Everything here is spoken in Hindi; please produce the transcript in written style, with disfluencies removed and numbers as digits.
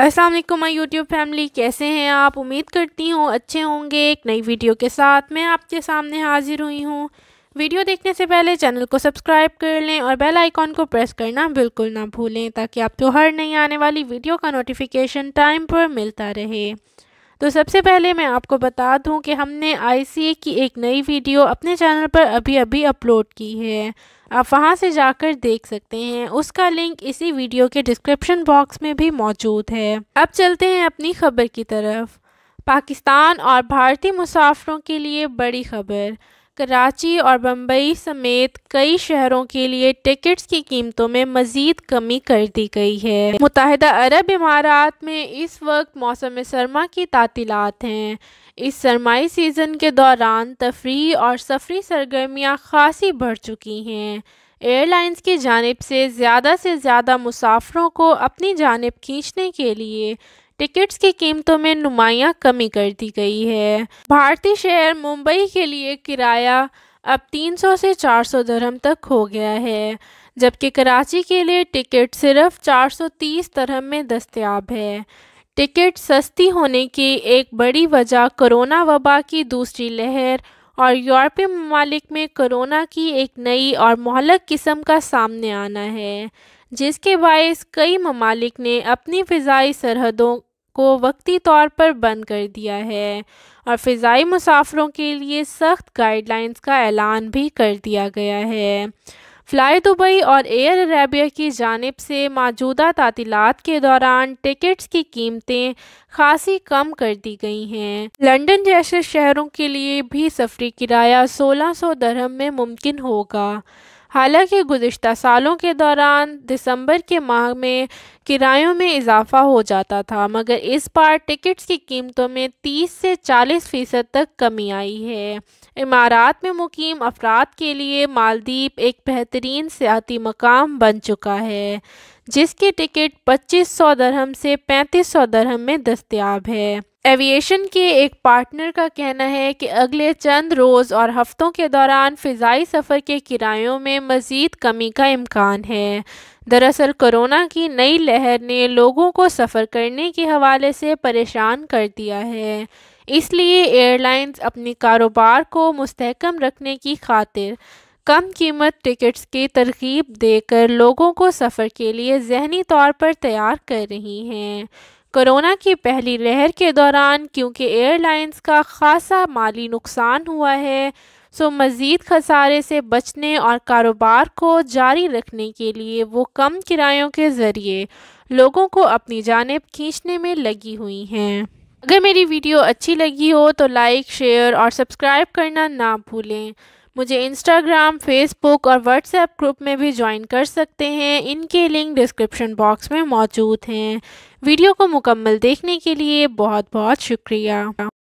अस्सलाम वालेकुम माय यूट्यूब फैमिली, कैसे हैं आप? उम्मीद करती हूँ अच्छे होंगे। एक नई वीडियो के साथ मैं आपके सामने हाजिर हुई हूँ। वीडियो देखने से पहले चैनल को सब्सक्राइब कर लें और बेल आइकॉन को प्रेस करना बिल्कुल ना भूलें ताकि आपको हर नई आने वाली वीडियो का नोटिफिकेशन टाइम पर मिलता रहे। तो सबसे पहले मैं आपको बता दूं कि हमने ICA की एक नई वीडियो अपने चैनल पर अभी अभी अपलोड की है, आप वहां से जाकर देख सकते हैं। उसका लिंक इसी वीडियो के डिस्क्रिप्शन बॉक्स में भी मौजूद है। अब चलते हैं अपनी खबर की तरफ। पाकिस्तान और भारतीय मुसाफिरों के लिए बड़ी खबर। कराची और बम्बई समेत कई शहरों के लिए टिकट्स की कीमतों में मज़ीद कमी कर दी गई है। मुत्तहिदा अरब इमारात में इस वक्त मौसम सरमा की तातीलात हैं। इस सरमाई सीज़न के दौरान तफरी और सफरी सरगर्मियां खासी बढ़ चुकी हैं। एयरलाइंस की जानिब से ज़्यादा मुसाफिरों को अपनी जानिब खींचने के लिए टिकट्स की कीमतों में नुमाया कमी कर दी गई है। भारतीय शहर मुंबई के लिए किराया अब 300 से 400 दिरहम तक हो गया है, जबकि कराची के लिए टिकट सिर्फ 430 दिरहम में दस्तयाब है। टिकट सस्ती होने की एक बड़ी वजह कोरोना वबा की दूसरी लहर और यूरोपीय ममालिक में कोरोना की एक नई और मोहलक किस्म का सामने आना है, जिसके बायस कई ममालिक ने अपनी फ़िज़ाई सरहदों को वक्ती तौर पर बंद कर दिया है और फ़िज़ाई मुसाफिरों के लिए सख्त गाइडलाइंस का ऐलान भी कर दिया गया है। फ़्लाई दुबई और एयर अरेबिया की जानिब से मौजूदा तातीलात के दौरान टिकट्स की कीमतें खासी कम कर दी गई हैं। लंदन जैसे शहरों के लिए भी सफरी किराया 1600 दिरहम में मुमकिन होगा। हालांकि गुज़िश्ता सालों के दौरान दिसंबर के माह में किरायों में इजाफ़ा हो जाता था, मगर इस बार टिकट्स की कीमतों में 30 से 40% तक कमी आई है। इमारात में मुकीम अफराद के लिए मालदीव एक बेहतरीन सियाती मकाम बन चुका है, जिसकी टिकट 2500 दिरहम से 3500 दिरहम में दस्तयाब है। एविएशन के एक पार्टनर का कहना है कि अगले चंद रोज़ और हफ्तों के दौरान फ़िज़ाई सफ़र के किरायों में मज़ीद कमी का इम्कान है। दरअसल कोरोना की नई लहर ने लोगों को सफ़र करने के हवाले से परेशान कर दिया है, इसलिए एयरलाइंस अपने कारोबार को मुस्तहकम रखने की खातिर कम कीमत टिकट्स की तरकीब देकर लोगों को सफ़र के लिए ज़हनी तौर पर तैयार कर रही हैं। कोरोना की पहली लहर के दौरान क्योंकि एयरलाइंस का खासा माली नुकसान हुआ है, सो मज़ीद खसारे से बचने और कारोबार को जारी रखने के लिए वो कम किरायों के ज़रिए लोगों को अपनी जानिब खींचने में लगी हुई हैं। अगर मेरी वीडियो अच्छी लगी हो तो लाइक, शेयर और सब्सक्राइब करना ना भूलें। मुझे इंस्टाग्राम, फेसबुक और व्हाट्सएप ग्रुप में भी ज्वाइन कर सकते हैं, इनके लिंक डिस्क्रिप्शन बॉक्स में मौजूद हैं। वीडियो को मुकम्मल देखने के लिए बहुत बहुत शुक्रिया।